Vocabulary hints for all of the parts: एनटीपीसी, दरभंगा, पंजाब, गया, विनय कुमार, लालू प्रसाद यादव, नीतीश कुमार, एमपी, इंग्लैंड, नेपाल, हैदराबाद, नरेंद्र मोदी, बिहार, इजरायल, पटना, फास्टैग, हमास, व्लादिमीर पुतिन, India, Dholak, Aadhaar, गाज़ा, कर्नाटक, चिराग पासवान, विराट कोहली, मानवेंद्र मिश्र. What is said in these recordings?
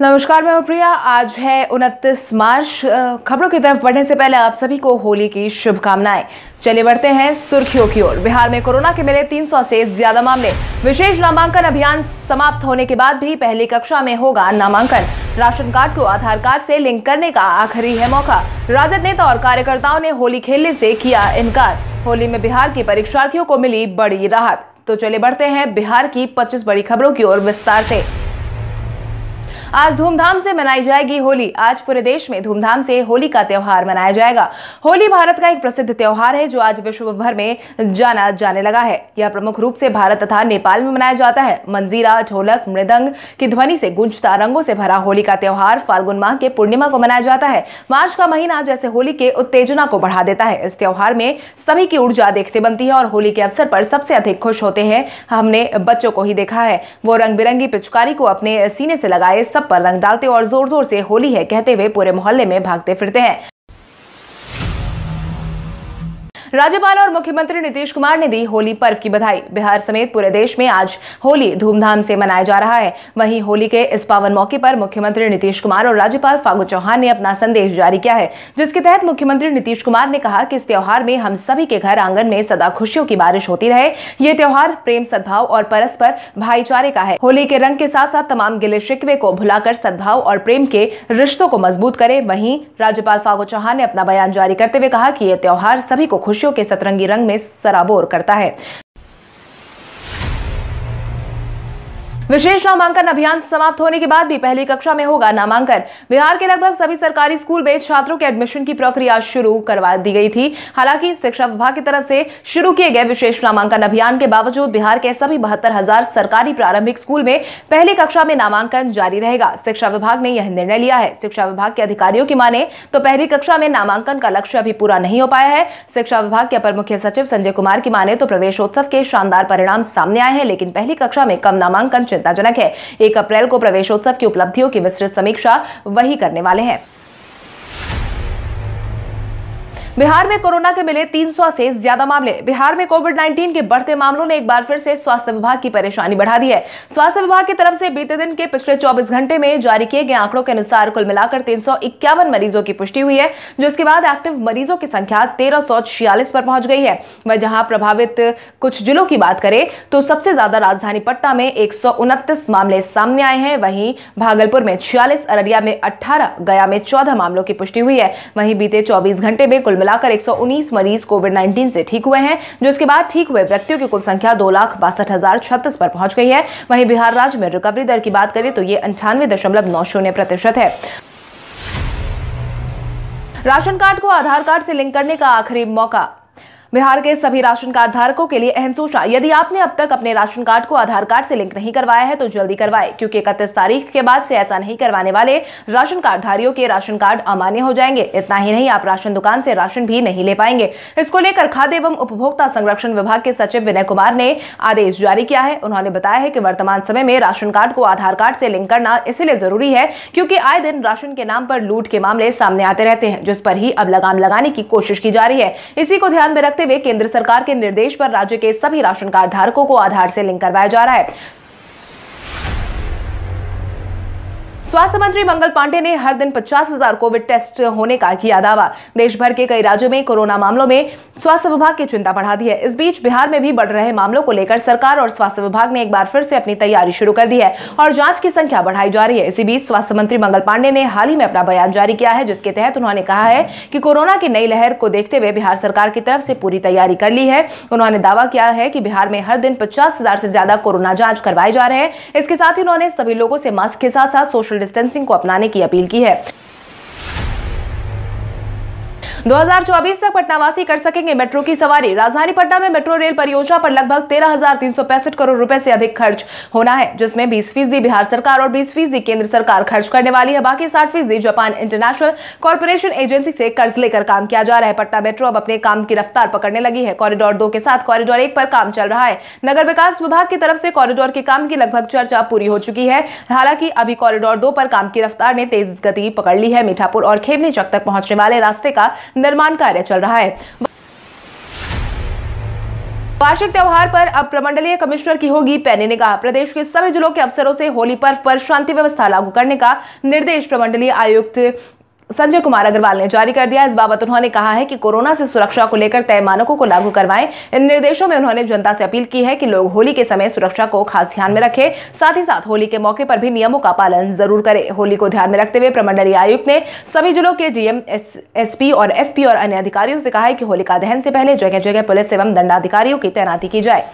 नमस्कार, मैं हूं प्रिया। आज है 29 मार्च। खबरों की तरफ बढ़ने से पहले आप सभी को होली की शुभकामनाएं। चलिए बढ़ते हैं सुर्खियों की ओर। बिहार में कोरोना के मिले 300 से ज्यादा मामले। विशेष नामांकन अभियान समाप्त होने के बाद भी पहली कक्षा में होगा नामांकन। राशन कार्ड को आधार कार्ड से लिंक करने का आखिरी है मौका। राजद नेता और कार्यकर्ताओं ने होली खेलने से किया इनकार। होली में बिहार के परीक्षार्थियों को मिली बड़ी राहत। तो चलिए बढ़ते हैं बिहार की 25 बड़ी खबरों की ओर विस्तार से। आज धूमधाम से मनाई जाएगी होली। आज पूरे देश में धूमधाम से होली का त्यौहार मनाया जाएगा। होली भारत का एक प्रसिद्ध त्यौहार है जो आज विश्व भर में जाना जाने लगा है। यह प्रमुख रूप से भारत तथा नेपाल में मनाया जाता है। मंजीरा, ढोलक, मृदंग की ध्वनि से गूंजता रंगों से भरा होली का त्यौहार फाल्गुन माह के पूर्णिमा को मनाया जाता है। मार्च का महीना जैसे होली के उत्तेजना को बढ़ा देता है। इस त्यौहार में सभी की ऊर्जा देखते बनती है और होली के अवसर पर सबसे अधिक खुश होते हैं। हमने बच्चों को ही देखा है, वो रंग बिरंगी पिचकारी को अपने सीने से लगाए सब पर रंग डालते और जोर जोर से होली है कहते हुए पूरे मोहल्ले में भागते फिरते हैं। राज्यपाल और मुख्यमंत्री नीतीश कुमार ने दी होली पर्व की बधाई। बिहार समेत पूरे देश में आज होली धूमधाम से मनाया जा रहा है। वहीं होली के इस पावन मौके पर मुख्यमंत्री नीतीश कुमार और राज्यपाल फागू चौहान ने अपना संदेश जारी किया है, जिसके तहत मुख्यमंत्री नीतीश कुमार ने कहा कि इस त्यौहार में हम सभी के घर आंगन में सदा खुशियों की बारिश होती रहे। ये त्यौहार प्रेम, सद्भाव और परस्पर भाईचारे का है। होली के रंग के साथ साथ तमाम गिले शिकवे को भुलाकर सद्भाव और प्रेम के रिश्तों को मजबूत करे। वहीं राज्यपाल फागू चौहान ने अपना बयान जारी करते हुए कहा कि ये त्यौहार सभी को खुशियों के सतरंगी रंग में सराबोर करता है। विशेष नामांकन अभियान समाप्त होने के बाद भी पहली कक्षा में होगा नामांकन। बिहार के लगभग सभी सरकारी स्कूल में छात्रों के एडमिशन की प्रक्रिया शुरू करवा दी गई थी। हालांकि शिक्षा विभाग की तरफ से शुरू किए गए विशेष नामांकन अभियान के बावजूद बिहार के सभी 72,000 सरकारी प्रारंभिक स्कूल में पहली कक्षा में नामांकन जारी रहेगा। शिक्षा विभाग ने यह निर्णय लिया है। शिक्षा विभाग के अधिकारियों की माने तो पहली कक्षा में नामांकन का लक्ष्य अभी पूरा नहीं हो पाया है। शिक्षा विभाग के अपर मुख्य सचिव संजय कुमार की माने तो प्रवेशोत्सव के शानदार परिणाम सामने आए हैं, लेकिन पहली कक्षा में कम नामांकन चिंताजनक है। 1 अप्रैल को प्रवेशोत्सव की उपलब्धियों की विस्तृत समीक्षा वही करने वाले हैं। बिहार में कोरोना के मिले 300 से ज्यादा मामले। बिहार में कोविड-19 के बढ़ते मामलों ने एक बार फिर से स्वास्थ्य विभाग की परेशानी बढ़ा दी है। स्वास्थ्य विभाग की तरफ से बीते दिन के पिछले 24 घंटे में जारी किए गए आंकड़ों के अनुसार कुल मिलाकर 351 मरीजों की पुष्टि हुई है, जिसके बाद एक्टिव मरीजों की संख्या 1346 पर पहुंच गई है। वह जहां प्रभावित कुछ जिलों की बात करें तो सबसे ज्यादा राजधानी पटना में 129 मामले सामने आए हैं। वहीं भागलपुर में 46, अररिया में 18, गया में 14 मामलों की पुष्टि हुई है। वहीं बीते 24 घंटे में कुल मिलाकर 119 मरीज कोविड-19 से ठीक हुए हैं, जिसके बाद ठीक हुए व्यक्तियों की कुल संख्या 2,62,036 पर पहुंच गई है। वहीं बिहार राज्य में रिकवरी दर की बात करें तो ये 98.90% है। राशन कार्ड को आधार कार्ड से लिंक करने का आखिरी मौका। बिहार के सभी राशन कार्ड धारकों के लिए अहम सूचना। यदि आपने अब तक अपने राशन कार्ड को आधार कार्ड से लिंक नहीं करवाया है तो जल्दी करवाएं, क्योंकि 31 तारीख के बाद से ऐसा नहीं करवाने वाले राशन कार्ड धारियों के राशन कार्ड अमान्य हो जाएंगे। इतना ही नहीं, आप राशन दुकान से राशन भी नहीं ले पाएंगे। इसको लेकर खाद्य एवं उपभोक्ता संरक्षण विभाग के सचिव विनय कुमार ने आदेश जारी किया है। उन्होंने बताया है कि वर्तमान समय में राशन कार्ड को आधार कार्ड से लिंक करना इसलिए जरूरी है क्योंकि आए दिन राशन के नाम पर लूट के मामले सामने आते रहते हैं, जिस पर ही अब लगाम लगाने की कोशिश की जा रही है। इसी को ध्यान में रखते वे केंद्र सरकार के निर्देश पर राज्य के सभी राशन कार्ड धारकों को आधार से लिंक करवाया जा रहा है। स्वास्थ्य मंत्री मंगल पांडेय ने हर दिन 50,000 कोविड टेस्ट होने का किया दावा। देश भर के कई राज्यों में कोरोना मामलों में स्वास्थ्य विभाग की चिंता बढ़ा दी है। इस बीच बिहार में भी बढ़ रहे मामलों को लेकर सरकार और स्वास्थ्य विभाग ने एक बार फिर से अपनी तैयारी शुरू कर दी है और जांच की संख्या बढ़ाई जा रही है। इसी बीच स्वास्थ्य मंत्री मंगल पांडेय ने हाल ही में अपना बयान जारी किया है, जिसके तहत उन्होंने कहा है कि कोरोना की नई लहर को देखते हुए बिहार सरकार की तरफ से पूरी तैयारी कर ली है। उन्होंने दावा किया है कि बिहार में हर दिन 50,000 से ज्यादा कोरोना जांच करवाए जा रहे हैं। इसके साथ ही उन्होंने सभी लोगों से मास्क के साथ साथ सोशल डिस्टेंसिंग को अपनाने की अपील की है। 2024 तक पटनावासी कर सकेंगे मेट्रो की सवारी। राजधानी पटना में मेट्रो रेल परियोजना पर लगभग 13,365 करोड़ रुपए से अधिक खर्च होना है, जिसमें 20% बिहार सरकार और 20% केंद्र सरकार खर्च करने वाली है। बाकी 60% जापान इंटरनेशनल कॉरपोरेशन एजेंसी से कर्ज लेकर काम किया जा रहा है। पटना मेट्रो अब अपने काम की रफ्तार पकड़ने लगी है। कॉरिडोर 2 के साथ कॉरिडोर 1 पर काम चल रहा है। नगर विकास विभाग की तरफ से कॉरिडोर के काम की लगभग चर्चा पूरी हो चुकी है। हालांकि अभी कॉरिडोर 2 पर काम की रफ्तार ने तेज गति पकड़ ली है। मीठापुर और खेमनी चक तक पहुंचने वाले रास्ते का निर्माण कार्य चल रहा है। वार्षिक त्यौहार पर अब प्रमंडलीय कमिश्नर की होगी पैनी निगाह। प्रदेश के सभी जिलों के अफसरों से होली पर्व पर शांति व्यवस्था लागू करने का निर्देश प्रमंडलीय आयुक्त संजय कुमार अग्रवाल ने जारी कर दिया। इस बाबत उन्होंने कहा है कि कोरोना से सुरक्षा को लेकर तय मानकों को लागू करवाएं। इन निर्देशों में उन्होंने जनता से अपील की है कि लोग होली के समय सुरक्षा को खास ध्यान में रखें, साथ ही साथ होली के मौके पर भी नियमों का पालन जरूर करें। होली को ध्यान में रखते हुए प्रमंडलीय आयुक्त ने सभी जिलों के डीएम, एसपी और एसपी और अन्य अधिकारियों से कहा है कि होलिका दहन से पहले जगह जगह पुलिस एवं दंडाधिकारियों की तैनाती की जाए।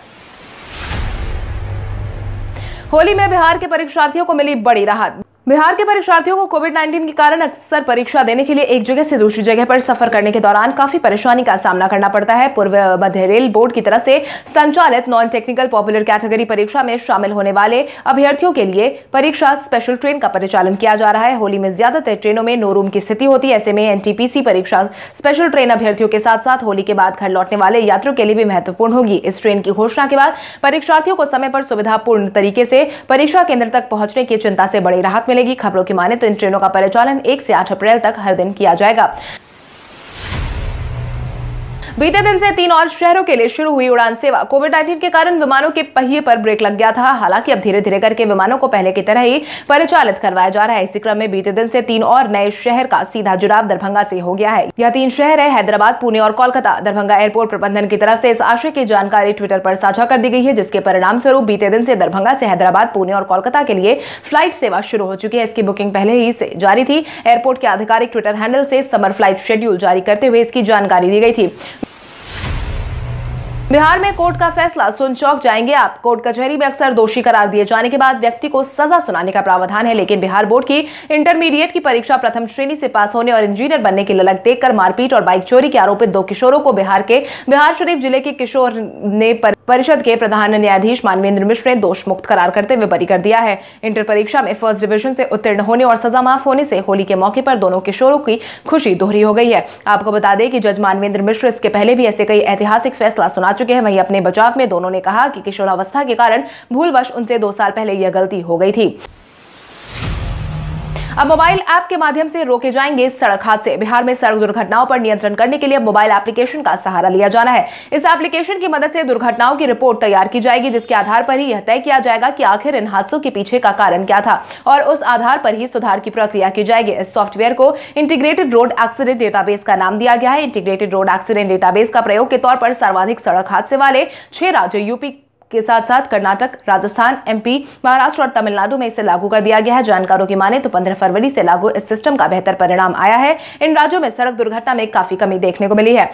होली में बिहार के परीक्षार्थियों को मिली बड़ी राहत। बिहार के परीक्षार्थियों को कोविड-19 के कारण अक्सर परीक्षा देने के लिए एक जगह से दूसरी जगह पर सफर करने के दौरान काफी परेशानी का सामना करना पड़ता है। पूर्व मध्य रेल बोर्ड की तरफ से संचालित नॉन टेक्निकल पॉपुलर कैटेगरी परीक्षा में शामिल होने वाले अभ्यर्थियों के लिए परीक्षा स्पेशल ट्रेन का परिचालन किया जा रहा है। होली में ज्यादातर ट्रेनों में नो रूम की स्थिति होती है। ऐसे में एनटीपीसी परीक्षा स्पेशल ट्रेन अभ्यर्थियों के साथ साथ होली के बाद घर लौटने वाले यात्रियों के लिए भी महत्वपूर्ण होगी। इस ट्रेन की घोषणा के बाद परीक्षार्थियों को समय पर सुविधापूर्ण तरीके से परीक्षा केंद्र तक पहुंचने की चिंता से बड़ी राहत मिलेगी। खबरों की माने तो इन ट्रेनों का परिचालन 1 से 8 अप्रैल तक हर दिन किया जाएगा। बीते दिन से 3 और शहरों के लिए शुरू हुई उड़ान सेवा। कोविड-19 के कारण विमानों के पहिए पर ब्रेक लग गया था। हालांकि अब धीरे धीरे करके विमानों को पहले की तरह ही परिचालित करवाया जा रहा है। इसी क्रम में बीते दिन से 3 और नए शहर का सीधा जुड़ाव दरभंगा से हो गया है। यह 3 शहर है हैदराबाद, पुणे और कोलकाता। दरभंगा एयरपोर्ट प्रबंधन की तरफ से इस आशय की जानकारी ट्विटर पर साझा कर दी गई है, जिसके परिणाम स्वरूप बीते दिन से दरभंगा से हैदराबाद, पुणे और कोलकाता के लिए फ्लाइट सेवा शुरू हो चुकी है। इसकी बुकिंग पहले ही से जारी थी। एयरपोर्ट के आधिकारिक ट्विटर हैंडल से समर फ्लाइट शेड्यूल जारी करते हुए इसकी जानकारी दी गई थी। बिहार में कोर्ट का फैसला सुन चौंक जाएंगे आप। कोर्ट कचहरी में अक्सर दोषी करार दिए जाने के बाद व्यक्ति को सजा सुनाने का प्रावधान है, लेकिन बिहार बोर्ड की इंटरमीडिएट की परीक्षा प्रथम श्रेणी से पास होने और इंजीनियर बनने की ललक देखकर मारपीट और बाइक चोरी के आरोपित 2 किशोरों को बिहार के बिहार शरीफ जिले के किशोर ने परिषद के प्रधान न्यायाधीश मानवेंद्र मिश्र ने दोष मुक्त करार करते हुए बरी कर दिया है। इंटर परीक्षा में फर्स्ट डिवीजन से उत्तीर्ण होने और सजा माफ होने से होली के मौके पर दोनों किशोरों की खुशी दोहरी हो गई है। आपको बता दें कि जज मानवेंद्र मिश्र इसके पहले भी ऐसे कई ऐतिहासिक फैसला सुना चुके हैं। वहीं अपने बचाव में दोनों ने कहा कि किशोरावस्था के कारण भूलवश उनसे 2 साल पहले यह गलती हो गई थी। अब मोबाइल ऐप के माध्यम से रोके जाएंगे सड़क हादसे। बिहार में सड़क दुर्घटनाओं पर नियंत्रण करने के लिए मोबाइल एप्लीकेशन का सहारा लिया जाना है। इस एप्लीकेशन की मदद से दुर्घटनाओं की रिपोर्ट तैयार की जाएगी, जिसके आधार पर ही यह तय किया जाएगा कि आखिर इन हादसों के पीछे का कारण क्या था और उस आधार पर ही सुधार की प्रक्रिया की जाएगी। इस सॉफ्टवेयर को इंटीग्रेटेड रोड एक्सीडेंट डेटाबेस का नाम दिया गया है। इंटीग्रेटेड रोड एक्सीडेंट डेटाबेस का प्रयोग के तौर पर सर्वाधिक सड़क हादसे वाले 6 राज्य यूपी के साथ साथ कर्नाटक, राजस्थान, एमपी, महाराष्ट्र और तमिलनाडु में इसे लागू कर दिया गया है। जानकारों की माने तो 15 फरवरी से लागू इस सिस्टम का बेहतर परिणाम आया है। इन राज्यों में सड़क दुर्घटना में काफी कमी देखने को मिली है।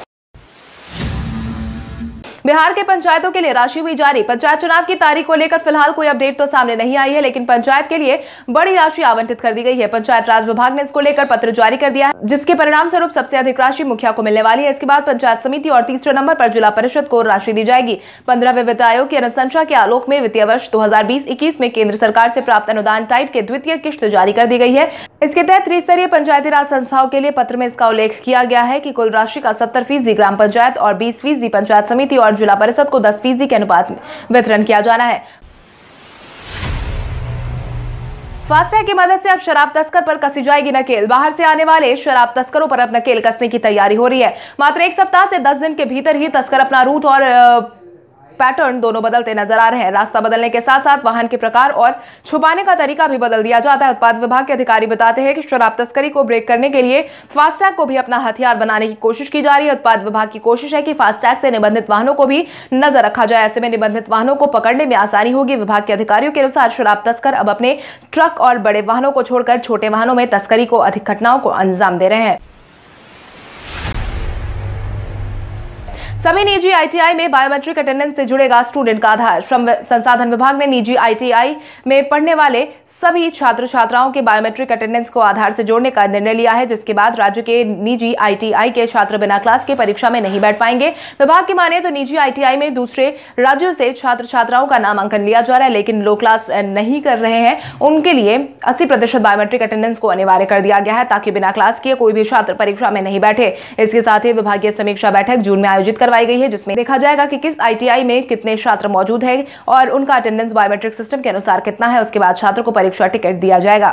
बिहार के पंचायतों के लिए राशि हुई जारी। पंचायत चुनाव की तारीख को लेकर फिलहाल कोई अपडेट तो सामने नहीं आई है, लेकिन पंचायत के लिए बड़ी राशि आवंटित कर दी गई है। पंचायत राज विभाग ने इसको लेकर पत्र जारी कर दिया है, जिसके परिणाम स्वरूप सबसे अधिक राशि मुखिया को मिलने वाली है। इसके बाद पंचायत समिति और 3 नंबर पर जिला परिषद को राशि दी जाएगी। 15वें वित्त आयोग की अनुशंसा के आलोक में वित्तीय वर्ष 2020-21 में केंद्र सरकार से प्राप्त अनुदान टाइट के द्वितीय किश्त जारी कर दी गई है। इसके तहत त्रिस्तरीय पंचायती राज संस्थाओं के लिए पत्र में इसका उल्लेख किया गया है कि कुल राशि का 70% ग्राम पंचायत और 20% पंचायत समिति और जिला परिषद को 10% के अनुपात में वितरण किया जाना है। फास्टैग की मदद से अब शराब तस्कर पर कसी जाएगी नकेल। बाहर से आने वाले शराब तस्करों पर अब नकेल कसने की तैयारी हो रही है। मात्र 1 सप्ताह से 10 दिन के भीतर ही तस्कर अपना रूट और पैटर्न दोनों बदलते नजर आ रहे हैं। रास्ता बदलने के साथ साथ वाहन के प्रकार और छुपाने का तरीका भी बदल दिया जाता है। उत्पाद विभाग के अधिकारी बताते हैं कि शराब तस्करी को ब्रेक करने के लिए फास्टैग को भी अपना हथियार बनाने की कोशिश की जा रही है। उत्पाद विभाग की कोशिश है कि फास्टैग से निबंधित वाहनों को भी नजर रखा जाए। ऐसे में निबंधित वाहनों को पकड़ने में आसानी होगी। विभाग के अधिकारियों के अनुसार शराब तस्कर अब अपने ट्रक और बड़े वाहनों को छोड़कर छोटे वाहनों में तस्करी को अधिक घटनाओं को अंजाम दे रहे हैं। सभी निजी आईटीआई में बायोमेट्रिक अटेंडेंस से जुड़ेगा स्टूडेंट का आधार। श्रम संसाधन विभाग ने निजी आईटीआई में पढ़ने वाले सभी छात्र छात्राओं के बायोमेट्रिक अटेंडेंस को आधार से जोड़ने का निर्णय लिया है, जिसके बाद राज्य के निजी आईटीआई के छात्र बिना क्लास के परीक्षा में नहीं बैठ पाएंगे। विभाग की माने तो निजी आईटीआई में दूसरे राज्यों से छात्र छात्राओं का नामांकन लिया जा रहा है, लेकिन लोग क्लास नहीं कर रहे हैं उनके लिए 80% बायोमेट्रिक अटेंडेंस को अनिवार्य कर दिया गया है, ताकि बिना क्लास के कोई भी छात्र परीक्षा में नहीं बैठे। इसके साथ ही विभागीय समीक्षा बैठक जून में आयोजित करवाई गई है, जिसमें देखा जाएगा कि किस आईटीआई में कितने छात्र मौजूद हैं और उनका अटेंडेंस बायोमेट्रिक सिस्टम के अनुसार कितना है। उसके बाद छात्र को परीक्षा टिकट दिया जाएगा।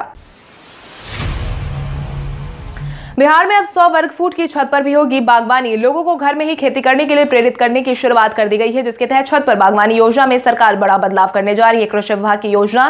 बिहार में अब 100 वर्ग फुट की छत पर भी होगी बागवानी। लोगों को घर में ही खेती करने के लिए प्रेरित करने की शुरुआत कर दी गई है, जिसके तहत छत पर बागवानी योजना में सरकार बड़ा बदलाव करने जा रही है। कृषि विभाग की योजना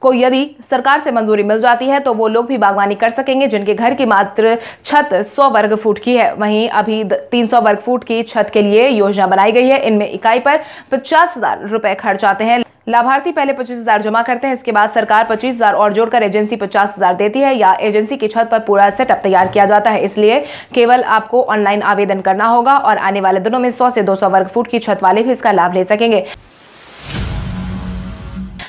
को यदि सरकार से मंजूरी मिल जाती है तो वो लोग भी बागवानी कर सकेंगे जिनके घर की मात्र छत 100 वर्ग फुट की है। वहीं अभी 300 वर्ग फुट की छत के लिए योजना बनाई गई है। इनमें इकाई पर 50,000 रुपए खर्च आते हैं। लाभार्थी पहले 25,000 जमा करते हैं, इसके बाद सरकार 25,000 और जोड़कर एजेंसी 50,000 देती है या एजेंसी की छत पर पूरा सेटअप तैयार किया जाता है। इसलिए केवल आपको ऑनलाइन आवेदन करना होगा और आने वाले दिनों में 100 से 200 वर्ग फुट की छत वाले भी इसका लाभ ले सकेंगे।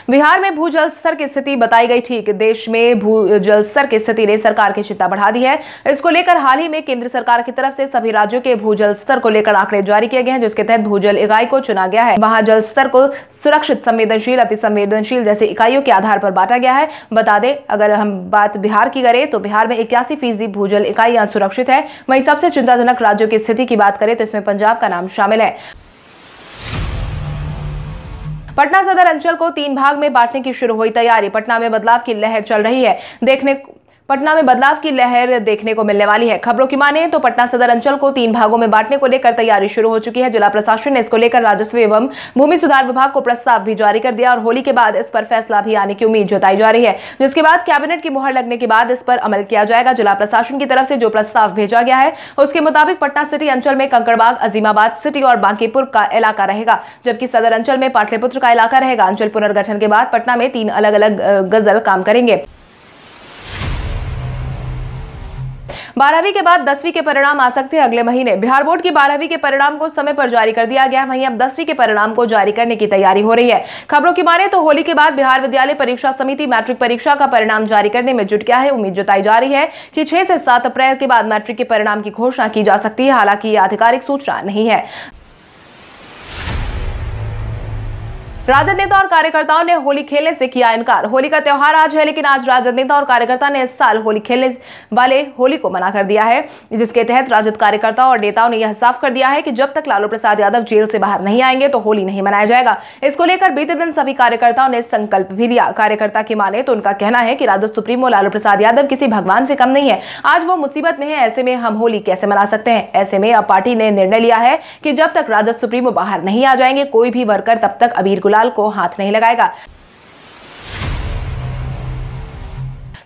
बिहार में भूजल स्तर की स्थिति बताई गई ठीक। देश में भूजल स्तर की स्थिति ने सरकार की चिंता बढ़ा दी है। इसको लेकर हाल ही में केंद्र सरकार की तरफ से सभी राज्यों के भूजल स्तर को लेकर आंकड़े जारी किए गए हैं, जिसके तहत भूजल इकाई को चुना गया है। वहां जल स्तर को सुरक्षित, संवेदनशील, अति संवेदनशील जैसे इकाइयों के आधार पर बांटा गया है। बता दें, अगर हम बात बिहार की करें तो बिहार में 81% भूजल इकाइयां सुरक्षित है। वहीं सबसे चिंताजनक राज्यों की स्थिति की बात करें तो इसमें पंजाब का नाम शामिल है। पटना सदर अंचल को 3 भाग में बांटने की शुरू हुई तैयारी। पटना में बदलाव की लहर चल रही है। देखने को मिलने वाली है। खबरों की माने तो पटना सदर अंचल को 3 भागों में बांटने को लेकर तैयारी शुरू हो चुकी है। जिला प्रशासन ने इसको लेकर राजस्व एवं भूमि सुधार विभाग को प्रस्ताव भी जारी कर दिया और होली के बाद इस पर फैसला भी आने की उम्मीद जताई जा रही है, जिसके बाद कैबिनेट की मुहर लगने के बाद इस पर अमल किया जाएगा। जिला प्रशासन की तरफ से जो प्रस्ताव भेजा गया है उसके मुताबिक पटना सिटी अंचल में कंकड़बाग, अजीमाबाद सिटी और बांकीपुर का इलाका रहेगा, जबकि सदर अंचल में पाटलिपुत्र का इलाका रहेगा। अंचल पुनर्गठन के बाद पटना में 3 अलग अलग गजल काम करेंगे। 12वीं के बाद 10वीं के परिणाम आ सकते हैं अगले महीने। बिहार बोर्ड की 12वीं के परिणाम को समय पर जारी कर दिया गया है। वहीं अब 10वीं के परिणाम को जारी करने की तैयारी हो रही है। खबरों की माने तो होली के बाद बिहार विद्यालय परीक्षा समिति मैट्रिक परीक्षा का परिणाम जारी करने में जुट गया है। उम्मीद जताई जा रही है कि 6 से 7 अप्रैल के बाद मैट्रिक के परिणाम की घोषणा की जा सकती है। हालांकि यह आधिकारिक सूचना नहीं है। राजद नेता और कार्यकर्ताओं ने होली खेलने से किया इनकार। होली का त्यौहार आज है, लेकिन आज राजद नेता और कार्यकर्ता ने इस साल होली खेलने वाले होली को मना कर दिया है, जिसके तहत राजद कार्यकर्ता और नेताओं ने यह साफ कर दिया है कि जब तक लालू प्रसाद यादव जेल से बाहर नहीं आएंगे तो होली नहीं मनाया जाएगा। इसको लेकर बीते दिन सभी कार्यकर्ताओं ने संकल्प भी लिया। कार्यकर्ता की माने तो उनका कहना है कि राजद सुप्रीमो लालू प्रसाद यादव किसी भगवान से कम नहीं है। आज वो मुसीबत में है, ऐसे में हम होली कैसे मना सकते हैं। ऐसे में अब पार्टी ने निर्णय लिया है कि जब तक राजद सुप्रीमो बाहर नहीं आ जाएंगे कोई भी वर्कर तब तक अबीर लाल को हाथ नहीं लगाएगा।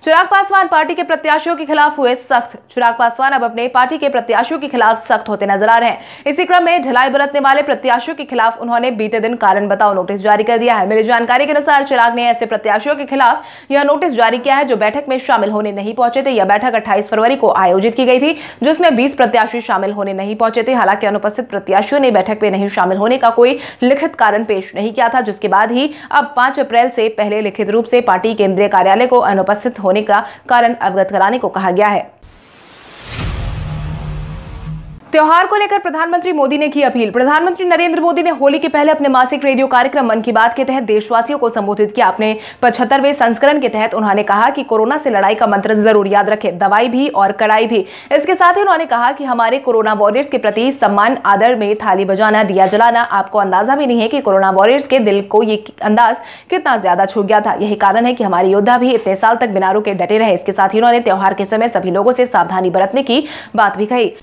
चिराग पासवान पार्टी के प्रत्याशियों के खिलाफ हुए सख्त। चिराग पासवान अब अपने पार्टी के प्रत्याशियों के खिलाफ सख्त होते नजर आ रहे हैं। इसी क्रम में ढिलाई बरतने वाले प्रत्याशियों के खिलाफ उन्होंने बीते दिन कारण बताओ नोटिस जारी कर दिया है। मेरी जानकारी के अनुसार चिराग ने ऐसे प्रत्याशियों के खिलाफ यह नोटिस जारी किया है जो बैठक में शामिल होने नहीं पहुंचे थे। यह बैठक 28 फरवरी को आयोजित की गई थी, जिसमें 20 प्रत्याशी शामिल होने नहीं पहुंचे थे। हालांकि अनुपस्थित प्रत्याशियों ने बैठक में नहीं शामिल होने का कोई लिखित कारण पेश नहीं किया था, जिसके बाद ही अब 5 अप्रैल से पहले लिखित रूप से पार्टी केंद्रीय कार्यालय को अनुपस्थित होने का कारण अवगत कराने को कहा गया है। त्योहार को लेकर प्रधानमंत्री मोदी ने की अपील। प्रधानमंत्री नरेंद्र मोदी ने होली के पहले अपने मासिक रेडियो कार्यक्रम मन की बात के तहत देशवासियों को संबोधित किया। अपने 75वें संस्करण के तहत उन्होंने कहा कि कोरोना से लड़ाई का मंत्र जरूर याद रखें, दवाई भी और कड़ाई भी। इसके साथ ही उन्होंने कहा कि हमारे कोरोना वॉरियर्स के प्रति सम्मान, आदर में थाली बजाना, दिया जलाना। आपको अंदाजा भी नहीं है कि कोरोना वॉरियर्स के दिल को ये अंदाज कितना ज्यादा छू गया था। यही कारण है कि हमारे योद्धा भी इतने साल तक बिना रुके डटे रहे। इसके साथ ही उन्होंने त्योहार के समय सभी लोगों से सावधानी बरतने की बात भी कही।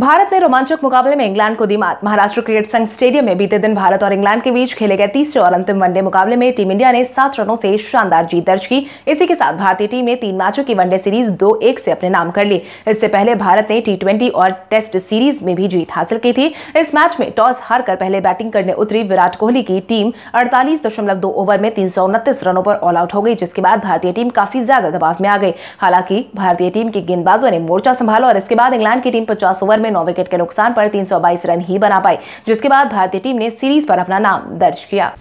भारत ने रोमांचक मुकाबले में इंग्लैंड को दी मात। महाराष्ट्र क्रिकेट संघ स्टेडियम में बीते दिन भारत और इंग्लैंड के बीच खेले गए तीसरे और अंतिम वनडे मुकाबले में टीम इंडिया ने 7 रनों से शानदार जीत दर्ज की। इसी के साथ भारतीय टीम ने 3 मैचों की वनडे सीरीज 2-1 से अपने नाम कर ली। इससे पहले भारत ने T20 और टेस्ट सीरीज में भी जीत हासिल की थी। इस मैच में टॉस हारकर पहले बैटिंग करने उतरी विराट कोहली की टीम 48.2 ओवर में 329 रनों पर ऑल आउट हो गई, जिसके बाद भारतीय टीम काफी ज्यादा दबाव में आ गई। हालांकि भारतीय टीम के गेंदबाजों ने मोर्चा संभाला और इसके बाद इंग्लैंड की टीम 50 ओवर 9 विकेट के नुकसान पर 322 रन ही बना पाई, जिसके बाद भारतीय टीम ने सीरीज पर अपना नाम दर्ज किया।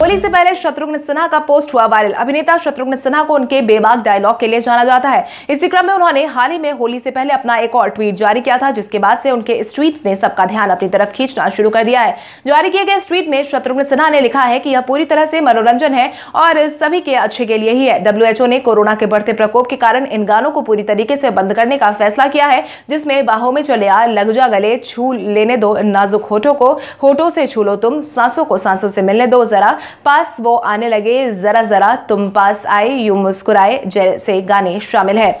होली से पहले शत्रुघ्न सिन्हा का पोस्ट हुआ वायरल। अभिनेता शत्रुघ्न सिन्हा को उनके बेबाक डायलॉग के लिए जाना जाता है। इसी क्रम में उन्होंने हाल ही में होली से पहले अपना एक और ट्वीट जारी किया था, जिसके बाद से उनके इस ट्वीट ने सबका ध्यान अपनी तरफ खींचना शुरू कर दिया है। जारी किए गए इस ट्वीट में शत्रुघ्न सिन्हा ने लिखा है कि यह पूरी तरह से मनोरंजन है और सभी के अच्छे के लिए ही है। WHO ने कोरोना के बढ़ते प्रकोप के कारण इन गानों को पूरी तरीके से बंद करने का फैसला किया है, जिसमें बाहों में चले आ, लग जा गले, छू लेने दो, नाजुक होठों को होठों से छू लो तुम, सांसों को सांसों से मिलने दो जरा, पास वो आने लगे, जरा जरा तुम पास आए, यूं मुस्कुराए जैसे गाने शामिल है।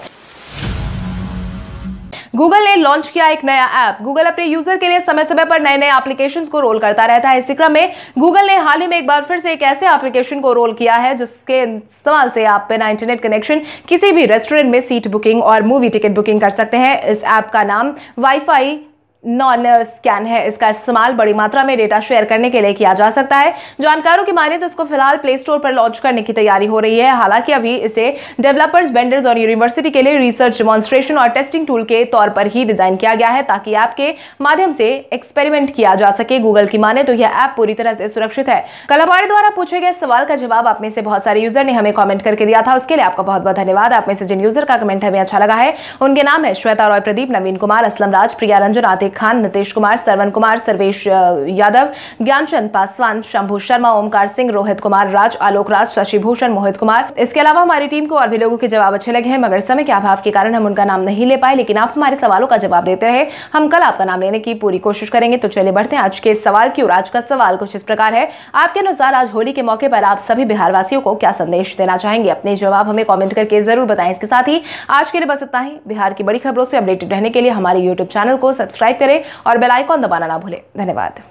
गूगल ने लॉन्च किया एक नया ऐप। गूगल अपने यूजर के लिए समय समय पर नए नए एप्लीकेशंस को रोल करता रहता है। इसी क्रम में गूगल ने हाल ही में एक बार फिर से एक ऐसे एप्लीकेशन को रोल किया है जिसके इस्तेमाल से आप बिना इंटरनेट कनेक्शन किसी भी रेस्टोरेंट में सीट बुकिंग और मूवी टिकट बुकिंग कर सकते हैं। इस ऐप का नाम वाईफाई नॉन स्कैन है। इसका इस्तेमाल बड़ी मात्रा में डेटा शेयर करने के लिए किया जा सकता है। जानकारों की माने तो इसको फिलहाल प्ले स्टोर पर लॉन्च करने की तैयारी हो रही है। हालांकि अभी इसे डेवलपर्स, वेंडर्स और यूनिवर्सिटी के लिए रिसर्च, डेमॉन्स्ट्रेशन और टेस्टिंग टूल के तौर पर ही डिजाइन किया गया है ताकि ऐप के माध्यम से एक्सपेरिमेंट किया जा सके। गूगल की माने तो यह ऐप पूरी तरह से सुरक्षित है। कल हमारे द्वारा पूछे गए सवाल का जवाब आप में से बहुत सारे यूजर ने हमें कॉमेंट करके दिया था, उसके लिए आपका बहुत बहुत धन्यवाद। आप में से जिन यूजर का कमेंट हमें अच्छा लगा है उनके नाम है श्वेता रॉय, प्रदीप, नवीन कुमार, असलम राज, प्रिया रंजन, आतिक खान, नितेश कुमार, सरवन कुमार, सर्वेश यादव, ज्ञानचंद पासवान, शंभू शर्मा, ओमकार सिंह, रोहित कुमार, राज, आलोक राज, शशि भूषण, मोहित कुमार। इसके अलावा हमारी टीम को और भी लोगों के जवाब अच्छे लगे हैं, मगर समय के अभाव के कारण हम उनका नाम नहीं ले पाए, लेकिन आप हमारे सवालों का जवाब देते रहे। हम कल आपका नाम लेने की पूरी कोशिश करेंगे। तो चलिए बढ़ते हैं आज के सवाल की ओर। आज का सवाल कुछ इस प्रकार है, आपके अनुसार आज होली के मौके पर आप सभी बिहार वासियों को क्या संदेश देना चाहेंगे? अपने जवाब हमें कॉमेंट करके जरूर बताएं। इसके साथ ही आज के लिए बस इतना ही। बिहार की बड़ी खबरों से अपडेटेड रहने के लिए हमारे यूट्यूब चैनल को सब्सक्राइब करें और बेल आइकॉन दबाना ना भूलें। धन्यवाद।